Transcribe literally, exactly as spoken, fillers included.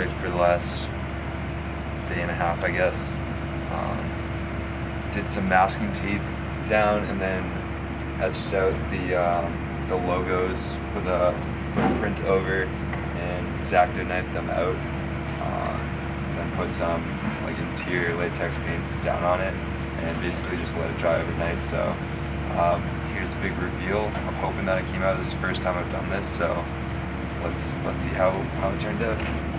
project for the last day and a half, I guess. Um, did some masking tape down and then etched out the um, the logos, put the, put the print over, and Xacto knifed them out. Um, then put some like interior latex paint down on it, and basically just let it dry overnight. So um, here's a big reveal. I'm hoping that it came out. This is the first time I've done this, so let's let's see how how it turned out.